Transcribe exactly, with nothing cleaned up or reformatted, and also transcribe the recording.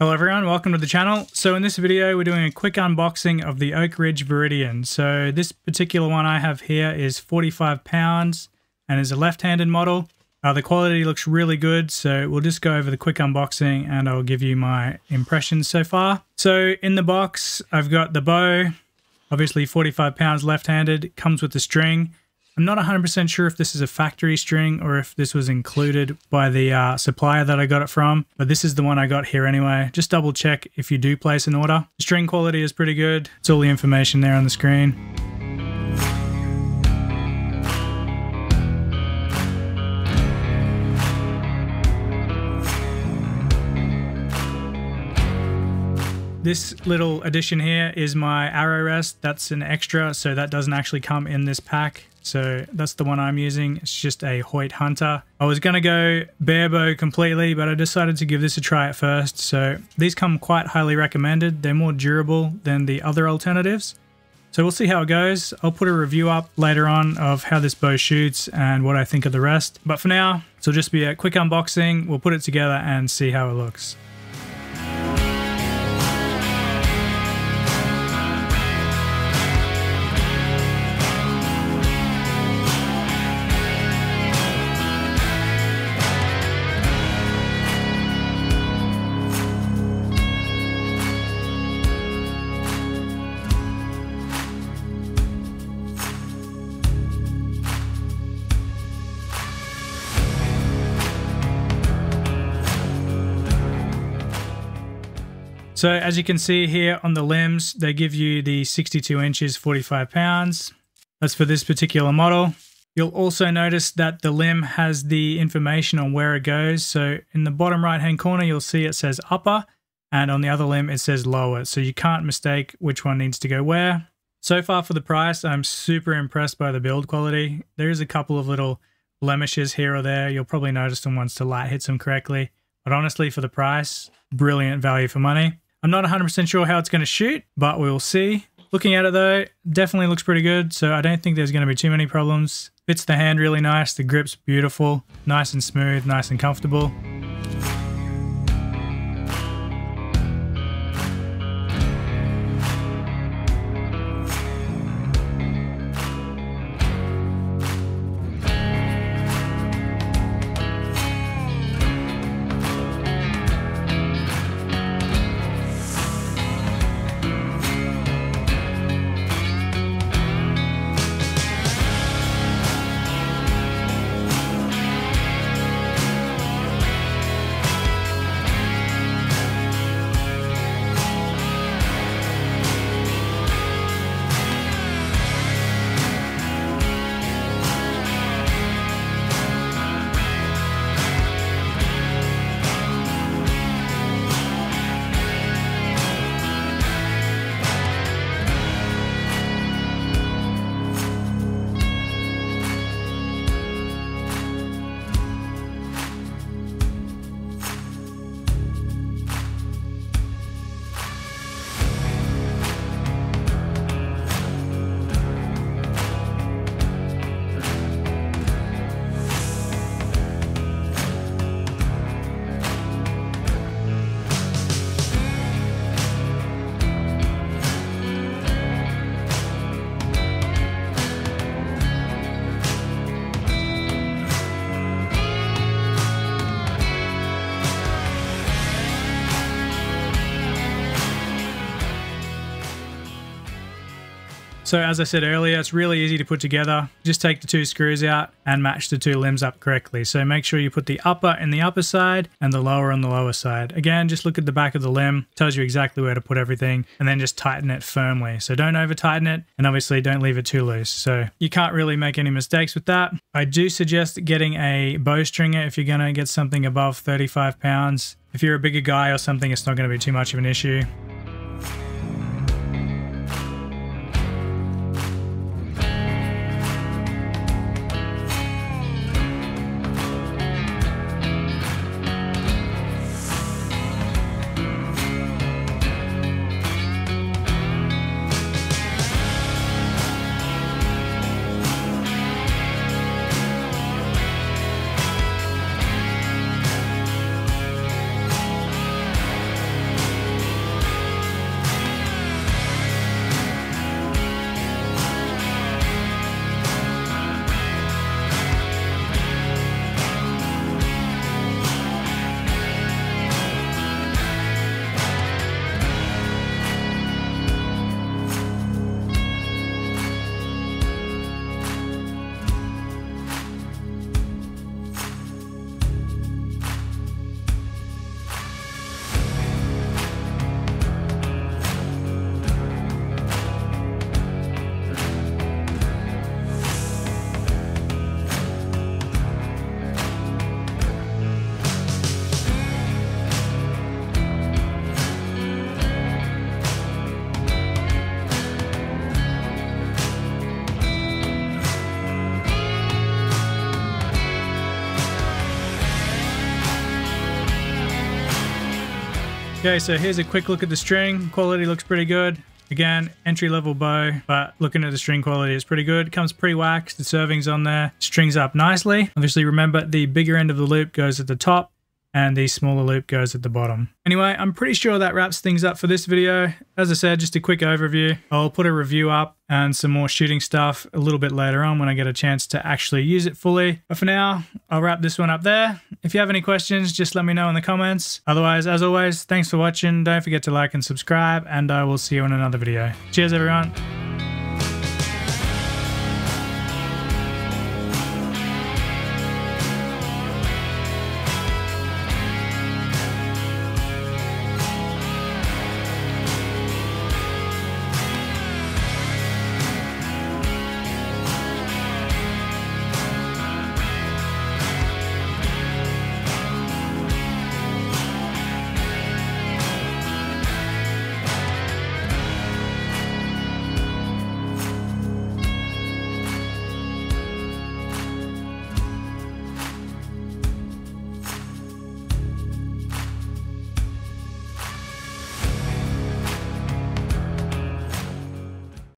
Hello everyone, welcome to the channel. So in this video we're doing a quick unboxing of the Oakridge Viridian. So this particular one I have here is forty-five pounds and is a left-handed model. Uh, the quality looks really good, so we'll just go over the quick unboxing and I'll give you my impressions so far. So in the box I've got the bow, obviously forty-five pounds left-handed, comes with the string. I'm not one hundred percent sure if this is a factory string or if this was included by the uh, supplier that I got it from, but this is the one I got here anyway. Just double check if you do place an order. The string quality is pretty good. It's all the information there on the screen. This little addition here is my arrow rest. That's an extra, so that doesn't actually come in this pack. So that's the one I'm using. It's just a Hoyt Hunter. I was gonna go bare bow completely, but I decided to give this a try at first. So these come quite highly recommended. They're more durable than the other alternatives. So we'll see how it goes. I'll put a review up later on of how this bow shoots and what I think of the rest. But for now, this will just be a quick unboxing. We'll put it together and see how it looks. So as you can see here on the limbs, they give you the sixty-two inches, forty-five pounds. That's for this particular model. You'll also notice that the limb has the information on where it goes. So in the bottom right hand corner, you'll see it says upper, and on the other limb it says lower. So you can't mistake which one needs to go where. So far for the price, I'm super impressed by the build quality. There is a couple of little blemishes here or there. You'll probably notice them once the light hits them correctly. But honestly, for the price, brilliant value for money. I'm not one hundred percent sure how it's going to shoot, but we'll see. Looking at it though, definitely looks pretty good, so I don't think there's going to be too many problems. Fits the hand really nice, the grip's beautiful, nice and smooth, nice and comfortable. So as I said earlier, it's really easy to put together. Just take the two screws out and match the two limbs up correctly. So make sure you put the upper in the upper side and the lower on the lower side. Again, just look at the back of the limb, tells you exactly where to put everything, and then just tighten it firmly. So don't over tighten it, and obviously don't leave it too loose. So you can't really make any mistakes with that. I do suggest getting a bowstringer if you're gonna get something above thirty-five pounds. If you're a bigger guy or something, it's not gonna be too much of an issue. Okay, so here's a quick look at the string. Quality looks pretty good. Again, entry-level bow, but looking at the string quality, it's pretty good. It comes pre-waxed, the servings on there, strings up nicely. Obviously, remember, the bigger end of the loop goes at the top, and the smaller loop goes at the bottom. Anyway, I'm pretty sure that wraps things up for this video. As I said, just a quick overview. I'll put a review up and some more shooting stuff a little bit later on when I get a chance to actually use it fully. But for now, I'll wrap this one up there. If you have any questions, just let me know in the comments. Otherwise, as always, thanks for watching. Don't forget to like and subscribe, and I will see you in another video. Cheers, everyone.